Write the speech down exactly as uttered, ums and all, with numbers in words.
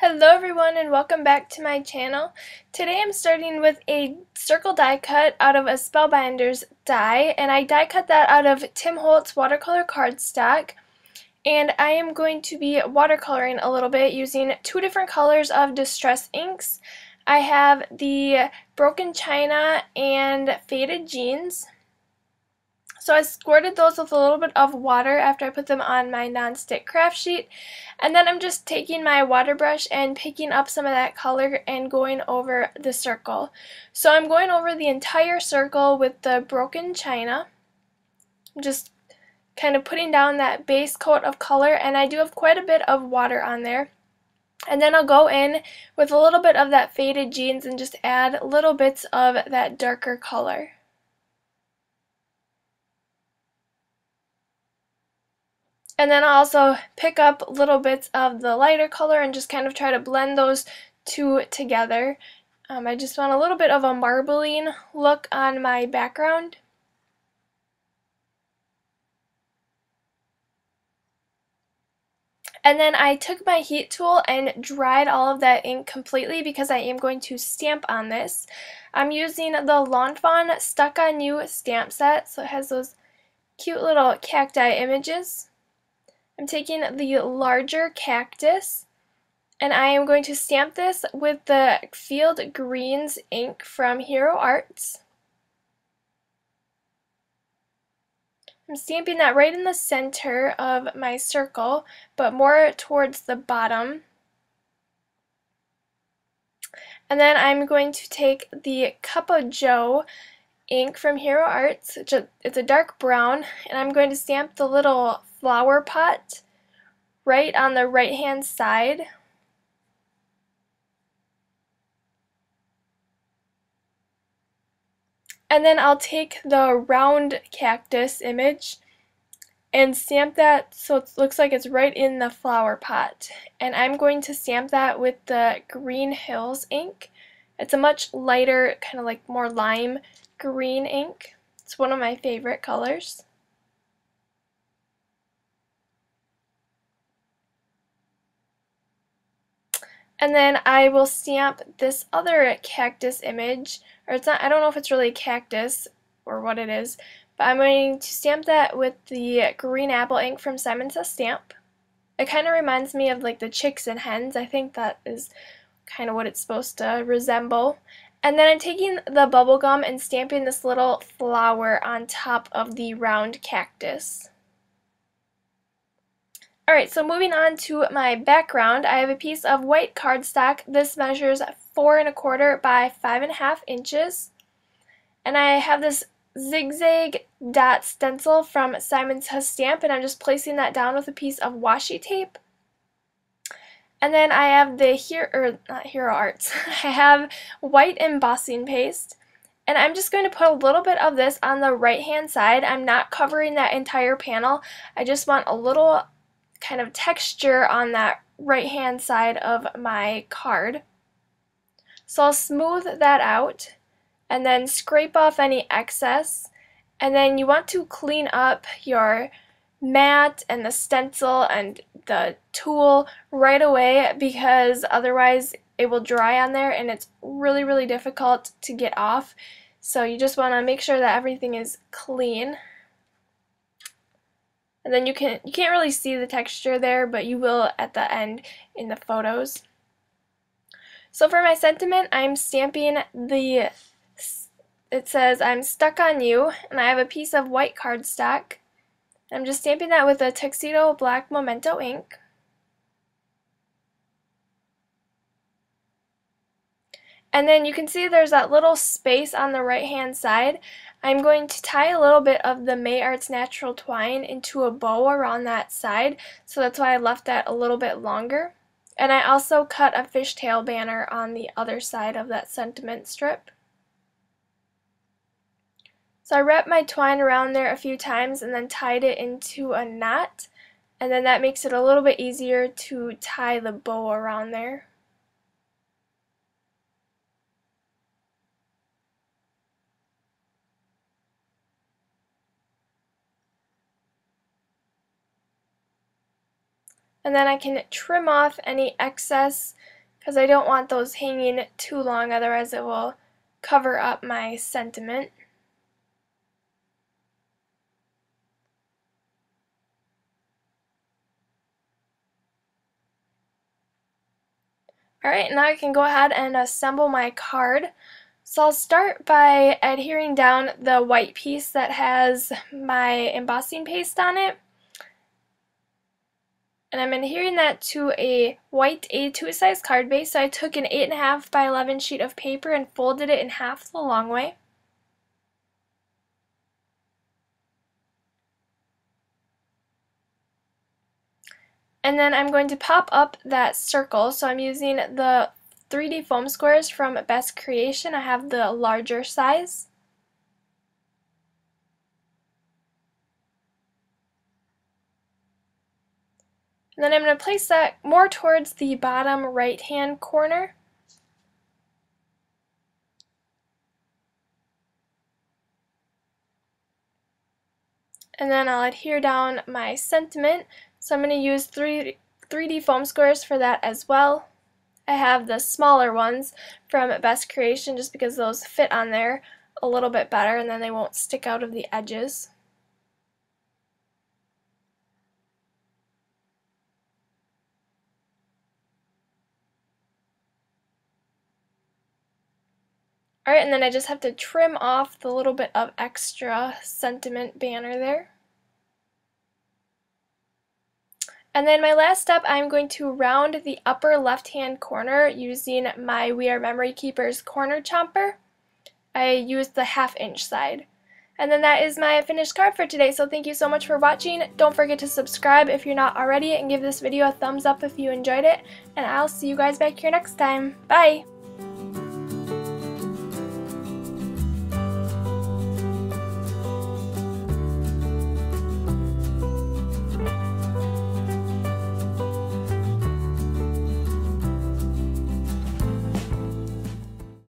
Hello everyone and welcome back to my channel. Today I'm starting with a circle die cut out of a Spellbinders die, and I die cut that out of Tim Holtz watercolor cardstock, and I am going to be watercoloring a little bit using two different colors of Distress Inks. I have the Broken China and Faded Jeans. So I squirted those with a little bit of water after I put them on my non-stick craft sheet, and then I'm just taking my water brush and picking up some of that color and going over the circle. So I'm going over the entire circle with the Broken China. I'm just kind of putting down that base coat of color, and I do have quite a bit of water on there. And then I'll go in with a little bit of that Faded Jeans and just add little bits of that darker color. And then I'll also pick up little bits of the lighter color and just kind of try to blend those two together. Um, I just want a little bit of a marbling look on my background. And then I took my heat tool and dried all of that ink completely because I am going to stamp on this. I'm using the Lawn Fawn Stuck On You stamp set, so it has those cute little cacti images. I'm taking the larger cactus, and I am going to stamp this with the Field Greens ink from Hero Arts. I'm stamping that right in the center of my circle, but more towards the bottom. And then I'm going to take the Cup O' Joe ink from Hero Arts. It's a dark brown, and I'm going to stamp the little flower pot right on the right hand side. And then I'll take the round cactus image and stamp that so it looks like it's right in the flower pot. And I'm going to stamp that with the Green Hills ink. It's a much lighter, kind of like more lime green ink. It's one of my favorite colors. And then I will stamp this other cactus image, or it's not, I don't know if it's really a cactus or what it is, but I'm going to stamp that with the Green Apple ink from Simon Says Stamp. It kind of reminds me of like the chicks and hens. I think that is kind of what it's supposed to resemble. And then I'm taking the bubble gum and stamping this little flower on top of the round cactus. Alright, so moving on to my background, I have a piece of white cardstock. This measures four and a quarter by five and a half inches. And I have this Zig Zag Dot stencil from Simon Says Stamp, and I'm just placing that down with a piece of washi tape. And then I have the Hero, or not Hero Arts, I have white embossing paste. And I'm just going to put a little bit of this on the right hand side. I'm not covering that entire panel. I just want a little kind of texture on that right hand side of my card. So I'll smooth that out and then scrape off any excess, and then you want to clean up your mat and the stencil and the tool right away, because otherwise it will dry on there and it's really really difficult to get off. So you just want to make sure that everything is clean. And then you can you can't really see the texture there, but you will at the end in the photos. So for my sentiment, I'm stamping the, it says I'm stuck on you, and I have a piece of white cardstock. I'm just stamping that with a Tuxedo Black Memento ink. And then you can see there's that little space on the right hand side. I'm going to tie a little bit of the May Arts natural twine into a bow around that side, so that's why I left that a little bit longer. And I also cut a fishtail banner on the other side of that sentiment strip. So I wrapped my twine around there a few times and then tied it into a knot, and then that makes it a little bit easier to tie the bow around there. and then I can trim off any excess because I don't want those hanging too long, otherwise it will cover up my sentiment. Alright, now I can go ahead and assemble my card. So I'll start by adhering down the white piece that has my embossing paste on it. And I'm adhering that to a white A two size card base. So I took an eight and a half by eleven sheet of paper and folded it in half the long way. And then I'm going to pop up that circle. So I'm using the three D foam squares from Best Creation. I have the larger size. And then I'm going to place that more towards the bottom right hand corner. And then I'll adhere down my sentiment. So I'm going to use three D foam squares for that as well. I have the smaller ones from Best Creation just because those fit on there a little bit better and then they won't stick out of the edges. Alright, and then I just have to trim off the little bit of extra sentiment banner there. And then my last step, I'm going to round the upper left-hand corner using my We Are Memory Keepers Corner Chomper. I used the half-inch side. And then that is my finished card for today, so thank you so much for watching. Don't forget to subscribe if you're not already, and give this video a thumbs up if you enjoyed it. And I'll see you guys back here next time. Bye!